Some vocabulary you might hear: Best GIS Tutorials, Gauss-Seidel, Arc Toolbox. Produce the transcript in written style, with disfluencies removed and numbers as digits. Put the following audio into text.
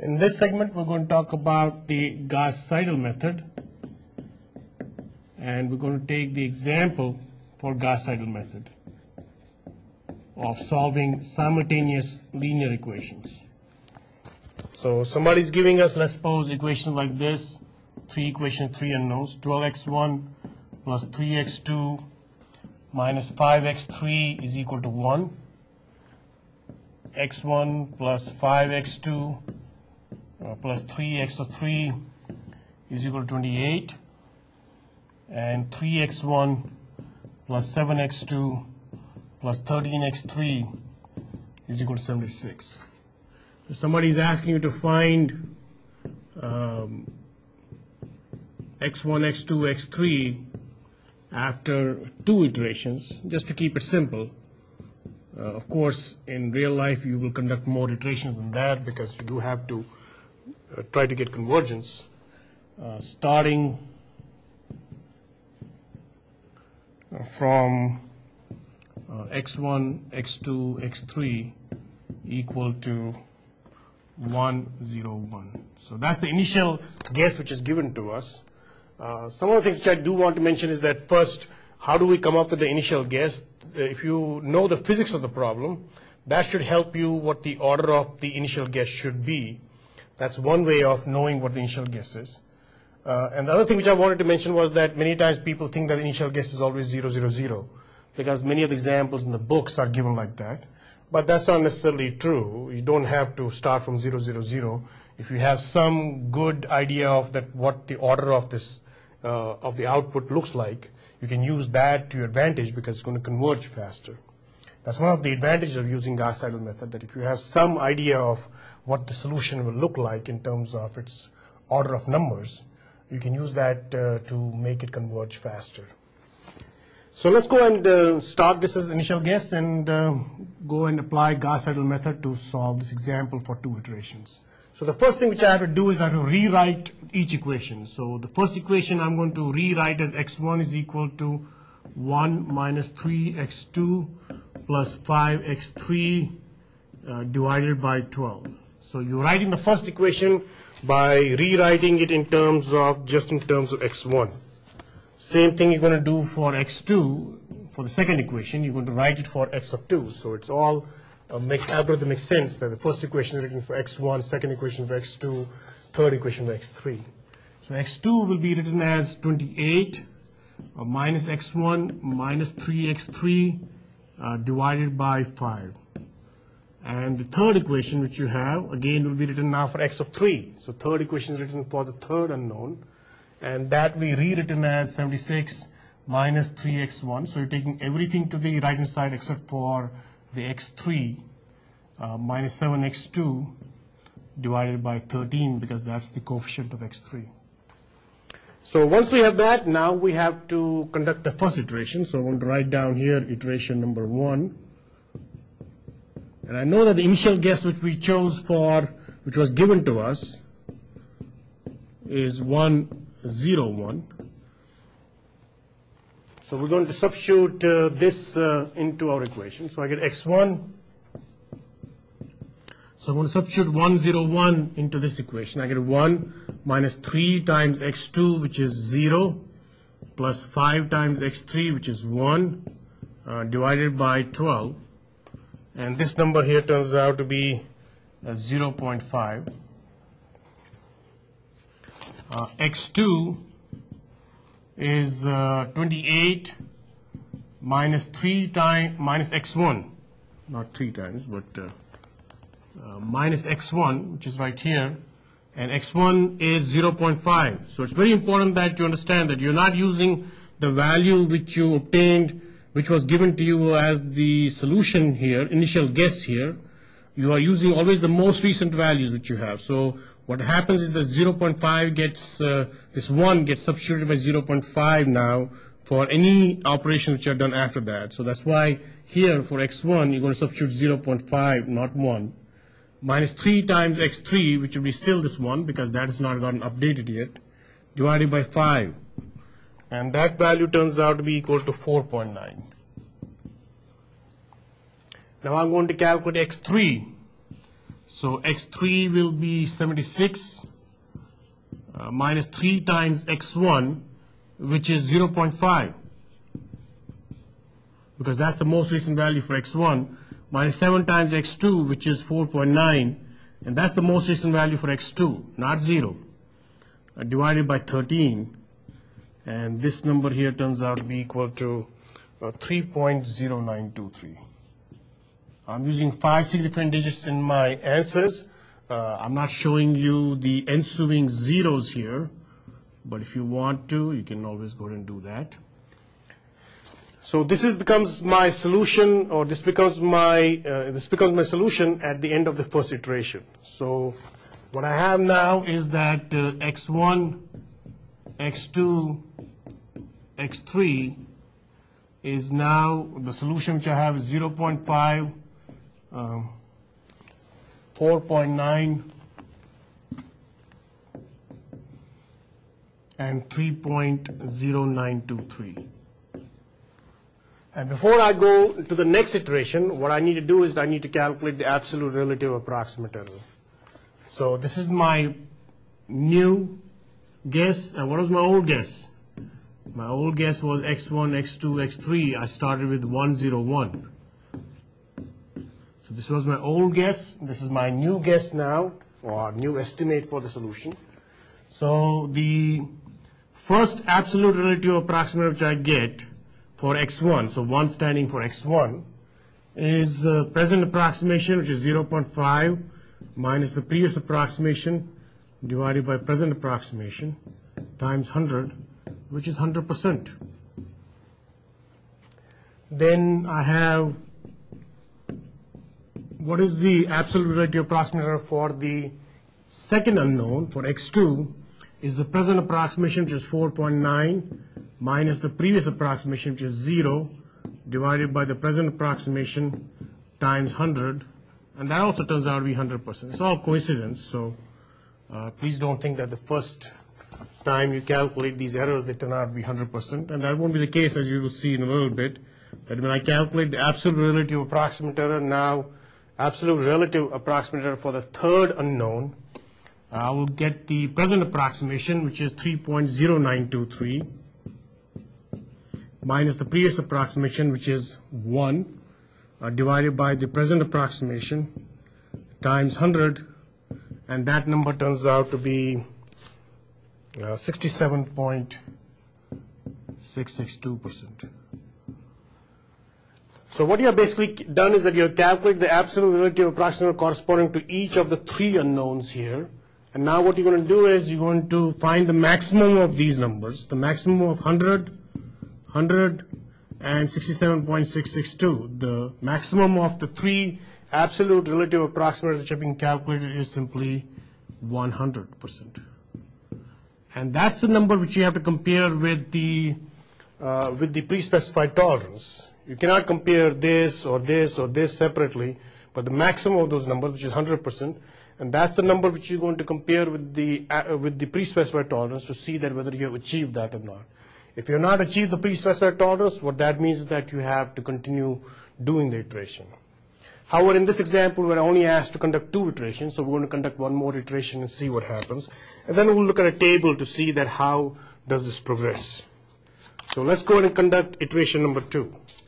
In this segment, we're going to talk about the Gauss-Seidel method, and we're going to take the example for Gauss-Seidel method of solving simultaneous linear equations. So somebody's giving us, let's suppose, equations like this, three equations, three unknowns, 12x1 plus 3x2 minus 5x3 is equal to 1, x1 plus 5x2 plus 3x3 is equal to 28, and 3x1 plus 7x2 plus 13x3 is equal to 76. So somebody is asking you to find x1, x2, x3 after two iterations, just to keep it simple. Of course, in real life, you will conduct more iterations than that because you do have to try to get convergence. Starting from x1, x2, x3 equal to 1, 0, 1. So that's the initial guess which is given to us. Some of the things which I do want to mention is that first, how do we come up with the initial guess? If you know the physics of the problem, that should help you what the order of the initial guess should be. That's one way of knowing what the initial guess is. And the other thing which I wanted to mention was that many times people think that the initial guess is always 0, 0, 0, because many of the examples in the books are given like that. But that's not necessarily true. You don't have to start from 0, 0, 0. If you have some good idea of that, what the order of this of the output looks like, you can use that to your advantage because it's going to converge faster. That's one of the advantages of using Gauss-Seidel method, that if you have some idea of what the solution will look like in terms of its order of numbers, you can use that to make it converge faster. So let's go and start this as initial guess and go and apply Gauss-Seidel method to solve this example for two iterations. So the first thing which I have to do is I have to rewrite each equation. So the first equation I'm going to rewrite as x1 is equal to 1 minus 3x2 plus 5x3 divided by 12. So you're writing the first equation by rewriting it in terms of x1. Same thing you're going to do for x2. For the second equation, you're going to write it for x of 2. So it's all makes algorithmic sense that the first equation is written for x1, second equation for x2, third equation for x3. So x2 will be written as 28 minus x1 minus 3x3 divided by 5. And the third equation which you have, again, will be written now for x of 3. So third equation is written for the third unknown. And that will be rewritten as 76 minus 3x1. So you're taking everything to the right-hand side except for the x3 minus 7x2 divided by 13, because that's the coefficient of x3. So once we have that, now we have to conduct the first iteration. So I'm going to write down here iteration number 1. And I know that the initial guess which we chose for, which was given to us, is 1, 0, 1. So we're going to substitute this into our equation. So I get x1. So I'm going to substitute 1, 0, 1 into this equation. I get 1 minus 3 times x2, which is 0, plus 5 times x3, which is 1, divided by 12. And this number here turns out to be 0.5. X2 is 28 minus 3 times minus x1, not 3 times, but minus x1, which is right here, and x1 is 0.5. So it's very important that you understand that you're not using the value which you obtained, which was given to you as the solution here, initial guess here. You are using always the most recent values which you have. So what happens is the 0.5 gets, this 1 gets substituted by 0.5 now for any operations which are done after that. So that's why here for x1, you're going to substitute 0.5, not 1, minus 3 times x3, which will be still this 1, because that has not gotten updated yet, divided by 5. And that value turns out to be equal to 4.9. Now I'm going to calculate x3. So x3 will be 76 minus 3 times x1, which is 0.5, because that's the most recent value for x1, minus 7 times x2, which is 4.9, and that's the most recent value for x2, not 0, divided by 13, and this number here turns out to be equal to 3.0923. I'm using 5 significant digits in my answers. I'm not showing you the ensuing zeros here, but if you want to, you can always go ahead and do that. So this becomes my solution at the end of the first iteration. So what I have now is that x1, x2, x3 is now the solution which I have is 0.5. 4.9 and 3.0923. And before I go to the next iteration, what I need to do is I need to calculate the absolute relative approximate error. So this is my new guess. And what was my old guess? My old guess was x1, x2, x3. I started with 101. So this was my old guess. This is my new guess now, or new estimate for the solution. So the first absolute relative approximate which I get for x1, so 1 standing for x1, is present approximation, which is 0.5 minus the previous approximation divided by present approximation times 100, which is 100%. Then I have, what is the absolute relative approximate error for the second unknown, for x2, is the present approximation, which is 4.9, minus the previous approximation, which is 0, divided by the present approximation times 100, and that also turns out to be 100%. It's all coincidence, so please don't think that the first time you calculate these errors, they turn out to be 100%, and that won't be the case, as you will see in a little bit, that when I calculate the absolute relative approximate error now, absolute relative approximate error for the third unknown, I will get the present approximation, which is 3.0923, minus the previous approximation, which is 1, divided by the present approximation times 100, and that number turns out to be 67.662%. So what you have basically done is that you have calculated the absolute relative approximate corresponding to each of the three unknowns here. And now what you're going to do is you're going to find the maximum of these numbers, the maximum of 100, 100, and 67.662. The maximum of the three absolute relative approximates which have been calculated is simply 100%. And that's the number which you have to compare with the pre-specified tolerance. You cannot compare this or this or this separately, but the maximum of those numbers, which is 100%, and that's the number which you're going to compare with the pre-specified tolerance to see that whether you have achieved that or not. If you have not achieved the pre-specified tolerance, what that means is that you have to continue doing the iteration. However, in this example, we're only asked to conduct two iterations, so we're going to conduct one more iteration and see what happens. And then we'll look at a table to see that how does this progress. So let's go ahead and conduct iteration number 2.